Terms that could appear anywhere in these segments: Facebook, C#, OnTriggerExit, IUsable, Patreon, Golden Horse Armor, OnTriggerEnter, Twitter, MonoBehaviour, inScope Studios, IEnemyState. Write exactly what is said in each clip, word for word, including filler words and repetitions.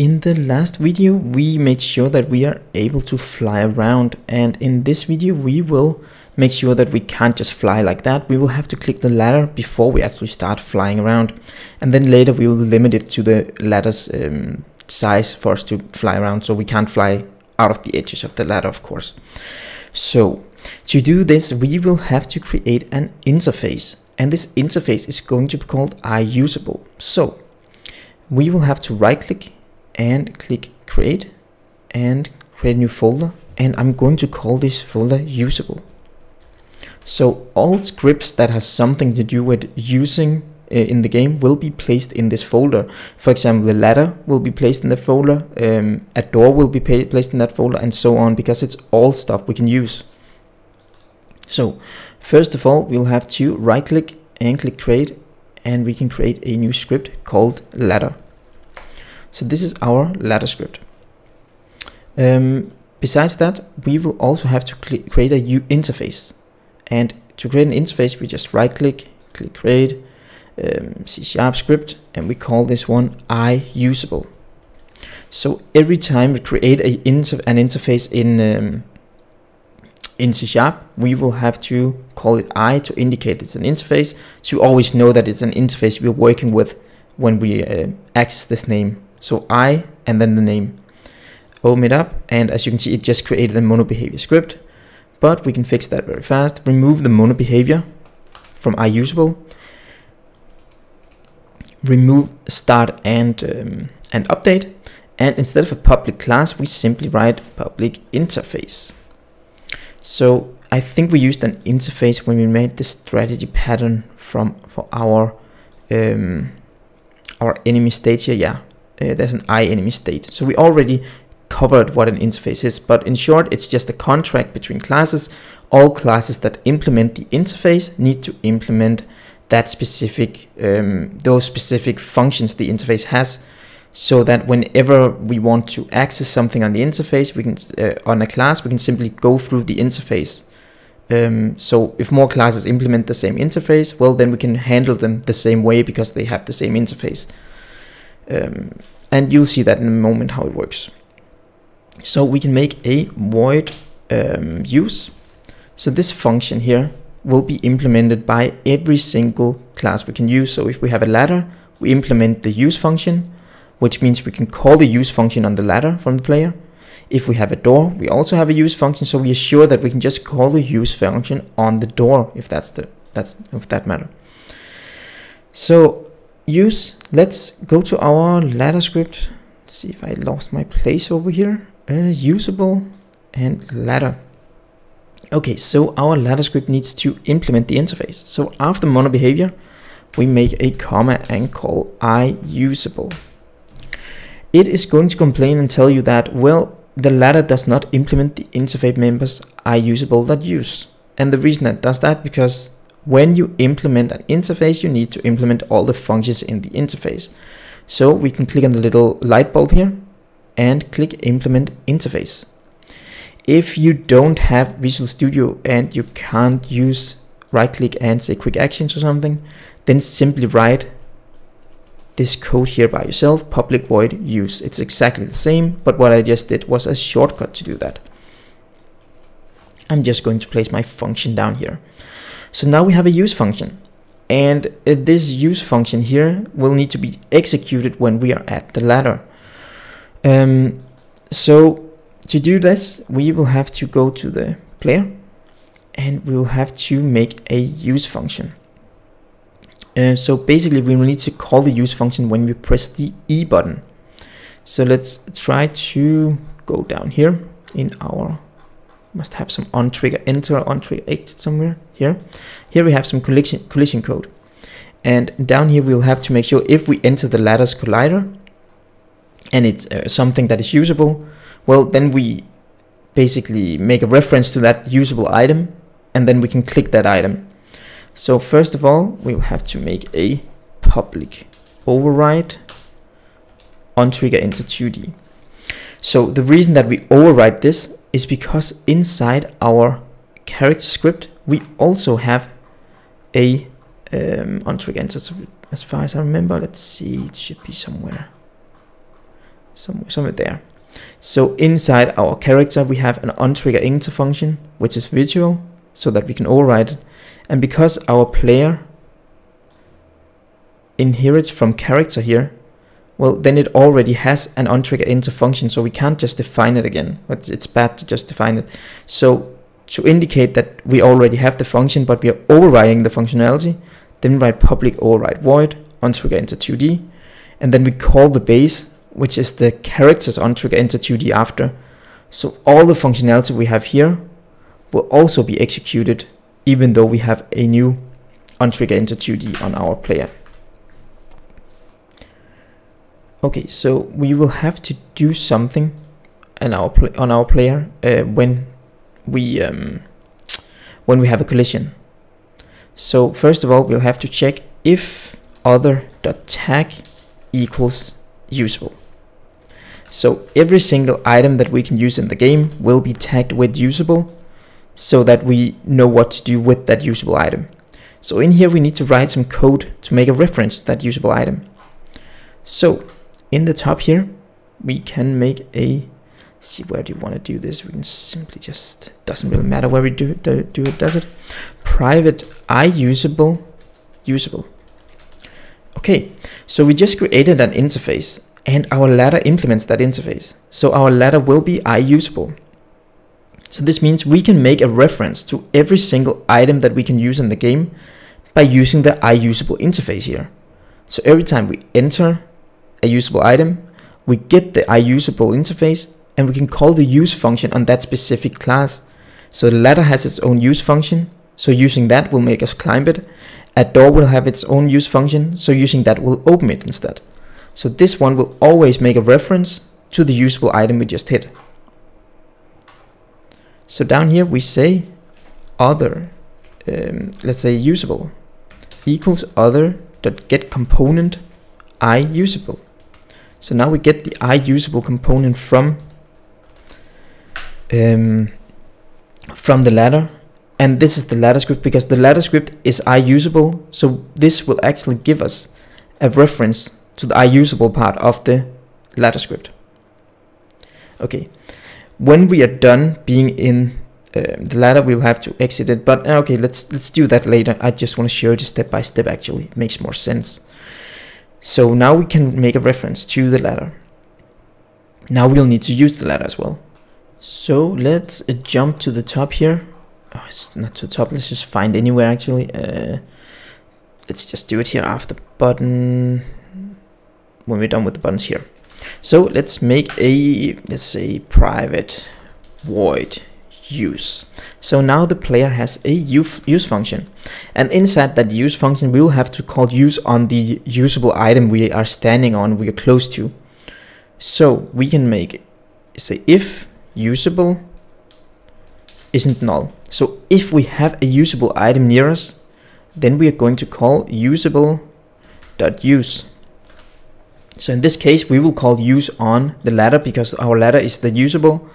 In the last video, we made sure that we are able to fly around, and in this video, we will make sure that we can't just fly like that. We will have to click the ladder before we actually start flying around, and then later we will limit it to the ladder's um, size for us to fly around, so we can't fly out of the edges of the ladder, of course. So to do this, we will have to create an interface, and this interface is going to be called IUsable. So we will have to right click and click create and create a new folder, and I'm going to call this folder Usable. So all scripts that has something to do with using uh, in the game will be placed in this folder. For example, the ladder will be placed in that folder, um, a door will be placed in that folder, and so on, because it's all stuff we can use. So first of all, we'll have to right click and click create, and we can create a new script called ladder. So this is our ladder script. Um, besides that, we will also have to create a U interface. And to create an interface, we just right click, click create, um, C# script, and we call this one IUsable. So every time we create a inter an interface in um, in C#, we will have to call it I to indicate it's an interface, so you always know that it's an interface we're working with when we uh, access this name. So I and then the name. Open it up, and as you can see, it just created the MonoBehaviour script. But we can fix that very fast. Remove the MonoBehaviour from IUsable. Remove start and um, and update. And instead of a public class, we simply write public interface. So I think we used an interface when we made the strategy pattern from for our um, our enemy state here. Yeah, uh, there's an IEnemyState. So we already covered what an interface is, but in short, it's just a contract between classes. All classes that implement the interface need to implement that specific, um, those specific functions the interface has, so that whenever we want to access something on the interface, we can uh, on a class, we can simply go through the interface. Um, so if more classes implement the same interface, well, then we can handle them the same way because they have the same interface. Um, and you'll see that in a moment how it works. So we can make a void um, use. So this function here will be implemented by every single class we can use. So if we have a ladder, we implement the use function, which means we can call the use function on the ladder from the player. If we have a door, we also have a use function, so we are sure that we can just call the use function on the door, if that's the that's if that matter. So use. Let's go to our ladder script. Let's see if I lost my place over here. Uh, usable and ladder. Okay, so our ladder script needs to implement the interface. So after MonoBehaviour, we make a comma and call IUsable. It is going to complain and tell you that, well, the ladder does not implement the interface members IUsable.use. And the reason that does that, because when you implement an interface, you need to implement all the functions in the interface. So we can click on the little light bulb here and click implement interface. If you don't have Visual Studio and you can't use right click and say quick actions or something, then simply write this code here by yourself, public void use. It's exactly the same, but what I just did was a shortcut to do that. I'm just going to place my function down here. So now we have a use function, and uh, this use function here will need to be executed when we are at the ladder. Um, so to do this, we will have to go to the player, and we will have to make a use function. Uh, so basically, we will need to call the use function when we press the E button. So let's try to go down here in our, must have some OnTriggerEnter, OnTriggerExit somewhere here. Here we have some collision, collision code. And down here, we'll have to make sure if we enter the ladder's collider and it's uh, something that is usable, well, then we basically make a reference to that usable item, and then we can click that item. So first of all, we will have to make a public override OnTriggerEnter two D. So the reason that we override this is because inside our character script, we also have a um, OnTriggerEnter. So as far as I remember, let's see, it should be somewhere. somewhere, somewhere there. So inside our character, we have an OnTriggerEnter function, which is virtual, so that we can override it. And because our player inherits from character here, well, then it already has an OnTriggerEnter function, so we can't just define it again. It's bad to just define it. So to indicate that we already have the function, but we are overriding the functionality, then write public override void OnTriggerEnter two D, and then we call the base, which is the characters OnTriggerEnter two D after. So all the functionality we have here will also be executed, even though we have a new OnTriggerEnter two D on our player. Okay, so we will have to do something on our pl on our player uh, when we um, when we have a collision. So first of all, we'll have to check if other.tag equals usable. So every single item that we can use in the game will be tagged with usable, so that we know what to do with that usable item. So in here we need to write some code to make a reference to that usable item. So in the top here we can make a, see, where do you want to do this? We can simply just, doesn't really matter where we do, do, do it, does it? Private IUsable usable. Okay, so we just created an interface, and our ladder implements that interface. So our ladder will be IUsable. So this means we can make a reference to every single item that we can use in the game by using the IUsable interface here. So every time we enter a usable item, we get the IUsable interface, and we can call the use function on that specific class. So the ladder has its own use function, so using that will make us climb it. A door will have its own use function, so using that will open it instead. So this one will always make a reference to the usable item we just hit. So down here we say other, um, let's say usable equals other dot get component IUsable. So now we get the IUsable component from um, from the ladder, and this is the ladder script because the ladder script is IUsable. So this will actually give us a reference to the IUsable part of the ladder script. Okay. When we are done being in uh, the ladder, we'll have to exit it, but okay, let's let's do that later. I just want to show it step by step, actually. It makes more sense. So now we can make a reference to the ladder. Now we'll need to use the ladder as well. So let's uh, jump to the top here. Oh, it's not to the top, let's just find anywhere, actually. Uh, let's just do it here after button, when we're done with the buttons here. So let's make a, let's say, private void use. So now the player has a use function, and inside that use function we will have to call use on the usable item we are standing on, we are close to. So we can make, say, if usable isn't null. So if we have a usable item near us, then we are going to call usable.use. So in this case, we will call use on the ladder because our ladder is the usable.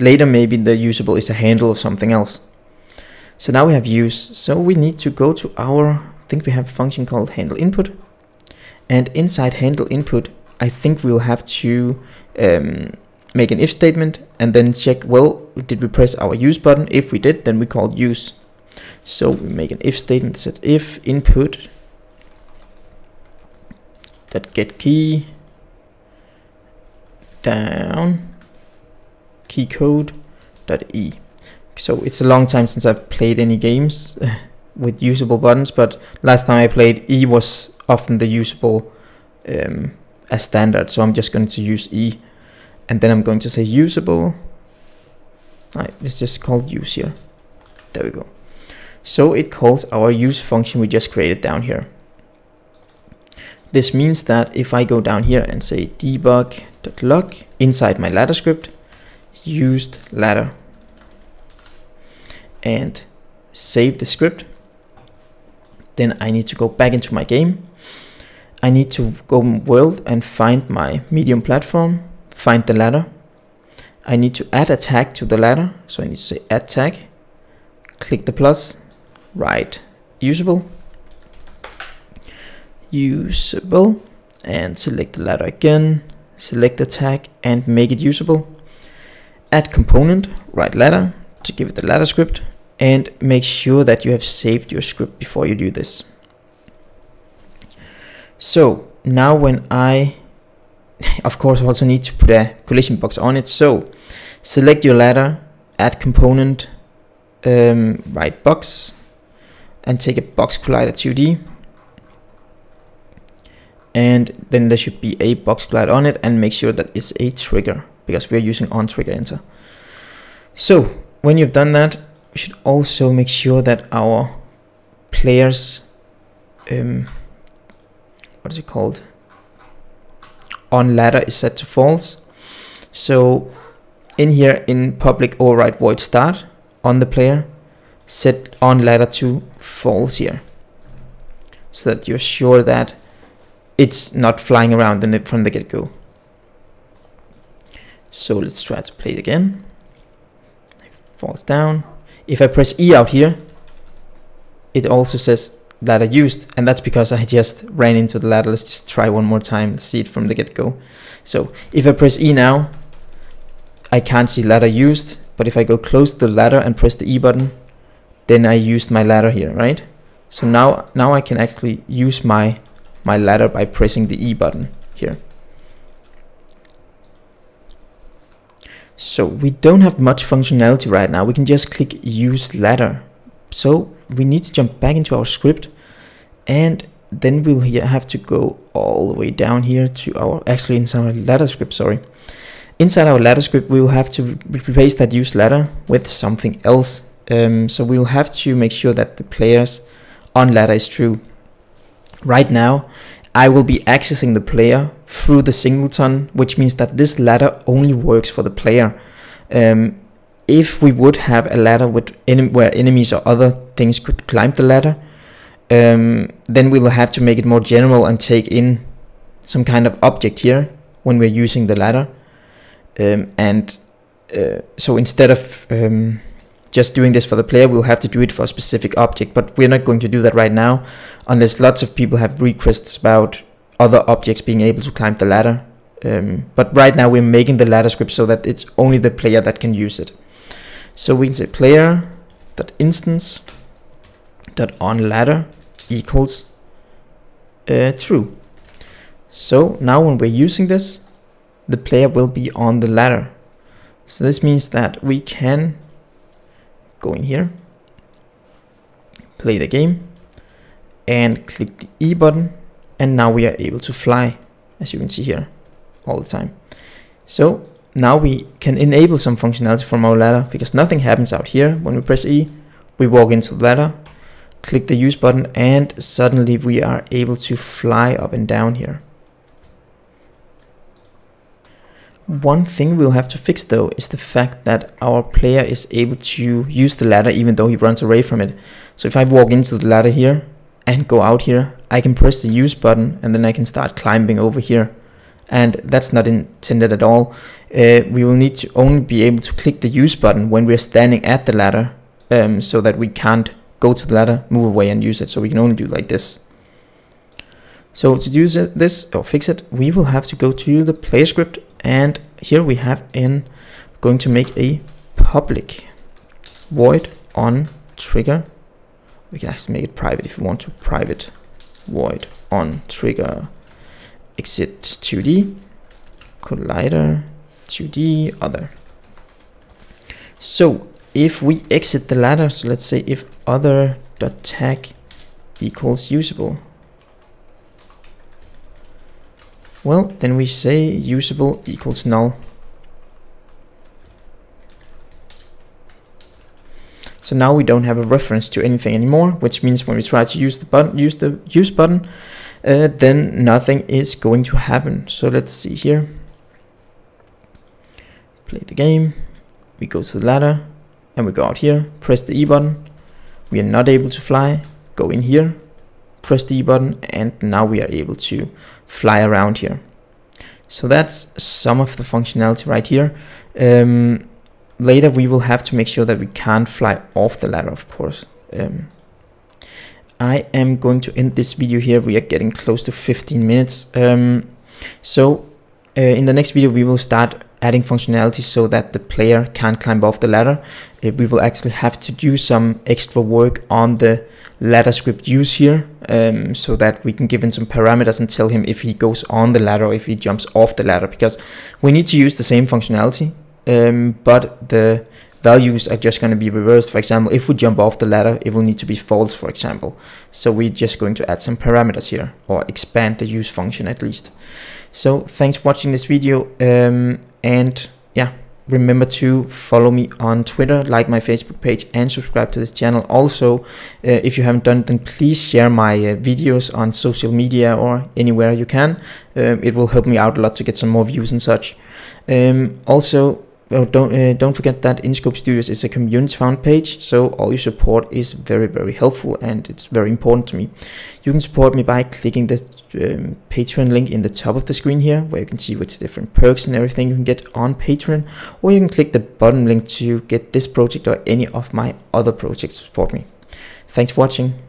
Later, maybe the usable is a handle or something else. So now we have use. So we need to go to our, I think we have a function called handle input. And inside handle input, I think we'll have to um, make an if statement and then check, well, did we press our use button? If we did, then we call use. So we make an if statement that says if input that get key down key code dot E. So it's a long time since I've played any games uh, with usable buttons, but last time I played, E was often the usable um, as standard. So I'm just going to use E, and then I'm going to say usable. Alright, it's just called use here. There we go. So it calls our use function we just created down here. This means that if I go down here and say debug.log inside my ladder script, used ladder, and save the script, then I need to go back into my game. I need to go world and find my medium platform, find the ladder. I need to add a tag to the ladder, so I need to say add tag, click the plus, write usable. Usable, and select the ladder again, select the tag and make it usable. Add component, write ladder to give it the ladder script, and make sure that you have saved your script before you do this. So now when I, of course, also need to put a collision box on it. So select your ladder, add component, um, write box, and take a box collider two D. And then there should be a box collider on it, and make sure that it's a trigger because we're using OnTriggerEnter. So when you've done that, we should also make sure that our players, um, what is it called? On ladder is set to false. So in here in public override void start on the player, set on ladder to false here, so that you're sure that it's not flying around from the get-go. So let's try to play it again. It falls down. If I press E out here, it also says ladder used, and that's because I just ran into the ladder. Let's just try one more time and see it from the get-go. So if I press E now, I can't see ladder used, but if I go close to the ladder and press the E button, then I used my ladder here, right? So now, now I can actually use my my ladder by pressing the E button here. So we don't have much functionality right now. We can just click use ladder. So we need to jump back into our script, and then we'll have to go all the way down here to our, actually inside our ladder script, sorry. Inside our ladder script, we will have to replace that use ladder with something else. Um, so we'll have to make sure that the players on ladder is true. Right now, I will be accessing the player through the singleton, which means that this ladder only works for the player. Um, if we would have a ladder with en- where enemies or other things could climb the ladder, um, then we will have to make it more general and take in some kind of object here when we're using the ladder. Um, and uh, so instead of um, just doing this for the player, we'll have to do it for a specific object, but we're not going to do that right now unless lots of people have requests about other objects being able to climb the ladder. Um, but right now we're making the ladder script so that it's only the player that can use it. So we can say player.instance.onLadder equals uh, true. So now when we're using this, the player will be on the ladder. So this means that we can go in here, play the game, and click the E button, and now we are able to fly, as you can see here, all the time. So now we can enable some functionality from our ladder, because nothing happens out here. When we press E, we walk into the ladder, click the use button, and suddenly we are able to fly up and down here. One thing we'll have to fix though is the fact that our player is able to use the ladder even though he runs away from it. So if I walk into the ladder here and go out here, I can press the use button and then I can start climbing over here. And that's not intended at all. Uh, we will need to only be able to click the use button when we're standing at the ladder, um, so that we can't go to the ladder, move away and use it. So we can only do like this. So to do this or fix it, we will have to go to the player script, and here we have in going to make a public void on trigger. We can actually make it private if we want to. Private void on trigger exit two D collider two D other. So if we exit the ladder, so let's say if other dot tag equals usable, well, then we say usable equals null. So now we don't have a reference to anything anymore, which means when we try to use the button, use the use button, uh, then nothing is going to happen. So let's see here. Play the game. We go to the ladder, and we go out here. Press the E button. We are not able to fly. Go in here. Press the E button, and now we are able to fly around here. So that's some of the functionality right here. Um, later we will have to make sure that we can't fly off the ladder, of course. Um, I am going to end this video here. We are getting close to fifteen minutes. Um, so Uh, in the next video, we will start adding functionality so that the player can't climb off the ladder. Uh, we will actually have to do some extra work on the ladder script use here, um, so that we can give him some parameters and tell him if he goes on the ladder or if he jumps off the ladder, because we need to use the same functionality, um, but the values are just going to be reversed. For example, if we jump off the ladder, it will need to be false, for example. So we're just going to add some parameters here, or expand the use function at least. So thanks for watching this video, um, and yeah, remember to follow me on Twitter, like my Facebook page, and subscribe to this channel. Also, uh, if you haven't done it, then please share my uh, videos on social media or anywhere you can. Um, it will help me out a lot to get some more views and such. Um, also, Oh, don't, uh, don't forget that inScope Studios is a community-found page, so all your support is very, very helpful, and it's very important to me. You can support me by clicking the um, Patreon link in the top of the screen here, where you can see which different perks and everything you can get on Patreon, or you can click the bottom link to get this project or any of my other projects to support me. Thanks for watching.